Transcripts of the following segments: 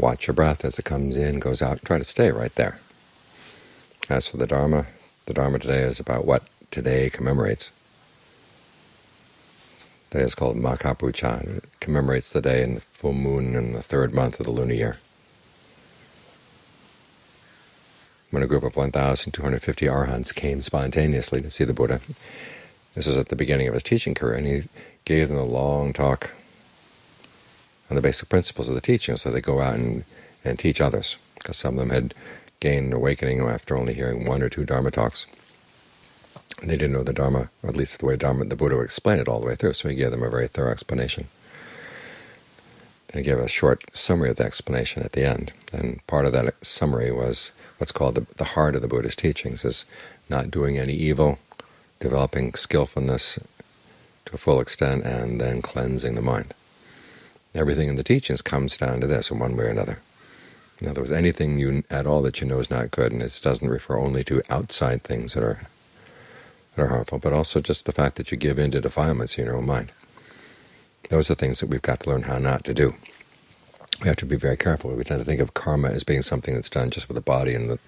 Watch your breath as it comes in, goes out. Try to stay right there. As for the Dharma today is about what today commemorates. Today is called Makapucha. It commemorates the day in the full moon in the third month of the lunar year, when a group of 1,250 arhats came spontaneously to see the Buddha. This was at the beginning of his teaching career, and he gave them a long talk on the basic principles of the teaching, so they go out and teach others, because some of them had gained awakening after only hearing one or two Dharma talks. They didn't know the Dharma, or at least the way the Buddha explained it all the way through, so he gave them a very thorough explanation. Then he gave a short summary of the explanation at the end, and part of that summary was what's called the heart of the Buddha's teachings, is not doing any evil, developing skillfulness to a full extent, and then cleansing the mind. Everything in the teachings comes down to this in one way or another. In other words, anything at all that you know is not good, and it doesn't refer only to outside things that are harmful, but also just the fact that you give in to defilements in your own mind. Those are things that we've got to learn how not to do. We have to be very careful. We tend to think of karma as being something that's done just with the body and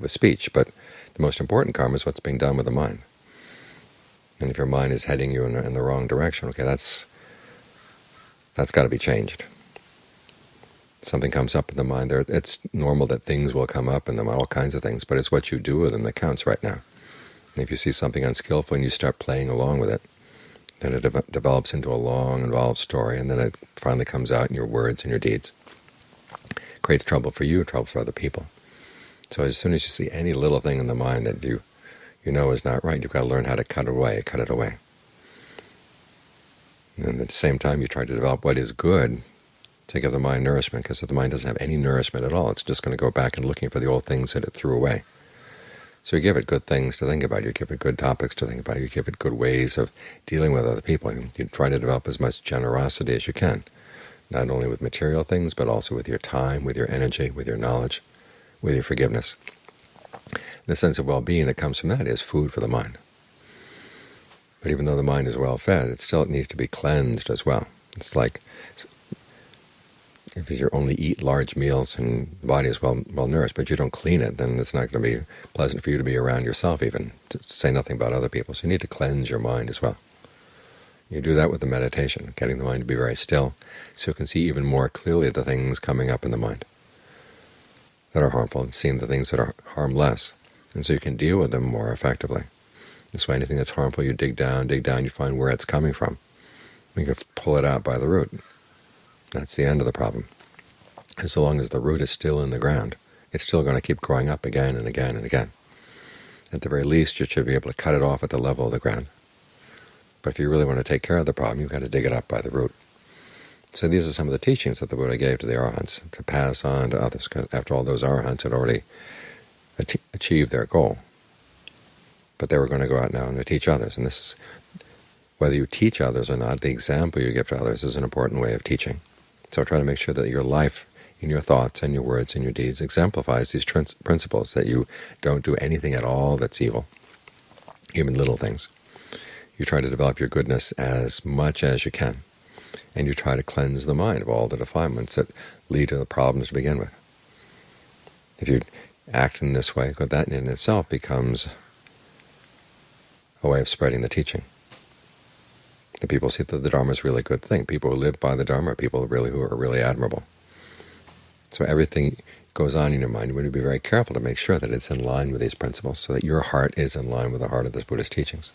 with speech, but the most important karma is what's being done with the mind. And if your mind is heading you in the wrong direction, okay, that's got to be changed. Something comes up in the mind. It's normal that things will come up in the mind, all kinds of things, but it's what you do with them that counts right now. And if you see something unskillful and you start playing along with it, then it develops into a long, involved story, and then it finally comes out in your words and your deeds. It creates trouble for you, trouble for other people. So as soon as you see any little thing in the mind that you know is not right, you've got to learn how to cut it away. And at the same time, you try to develop what is good to give the mind nourishment, because if the mind doesn't have any nourishment at all, it's just going to go back and looking for the old things that it threw away. So you give it good things to think about, you give it good topics to think about, you give it good ways of dealing with other people. You try to develop as much generosity as you can, not only with material things, but also with your time, with your energy, with your knowledge, with your forgiveness. The sense of well-being that comes from that is food for the mind. But even though the mind is well-fed, it needs to be cleansed as well. It's like if you only eat large meals and the body is well-nourished, but you don't clean it, then it's not going to be pleasant for you to be around yourself even, to say nothing about other people. So you need to cleanse your mind as well. You do that with the meditation, getting the mind to be very still, so you can see even more clearly the things coming up in the mind that are harmful, and seeing the things that are harmless, and so you can deal with them more effectively. This way, anything that's harmful, you dig down, you find where it's coming from. You can pull it out by the root. That's the end of the problem. And so long as the root is still in the ground, it's still going to keep growing up again and again and again. At the very least, you should be able to cut it off at the level of the ground. But if you really want to take care of the problem, you've got to dig it up by the root. So these are some of the teachings that the Buddha gave to the arhats to pass on to others, because after all, those arhats had already achieved their goal. But they were going to go out now and to teach others. And this is, whether you teach others or not, the example you give to others is an important way of teaching. So try to make sure that your life, in your thoughts and your words and your deeds, exemplifies these principles, that you don't do anything at all that's evil, even little things. You try to develop your goodness as much as you can, and you try to cleanse the mind of all the defilements that lead to the problems to begin with. If you act in this way, that in itself becomes a way of spreading the teaching. The people see that the Dharma is a really good thing. People who live by the Dharma are people who are really admirable. So everything goes on in your mind. You want to be very careful to make sure that it's in line with these principles, so that your heart is in line with the heart of this Buddhist teachings.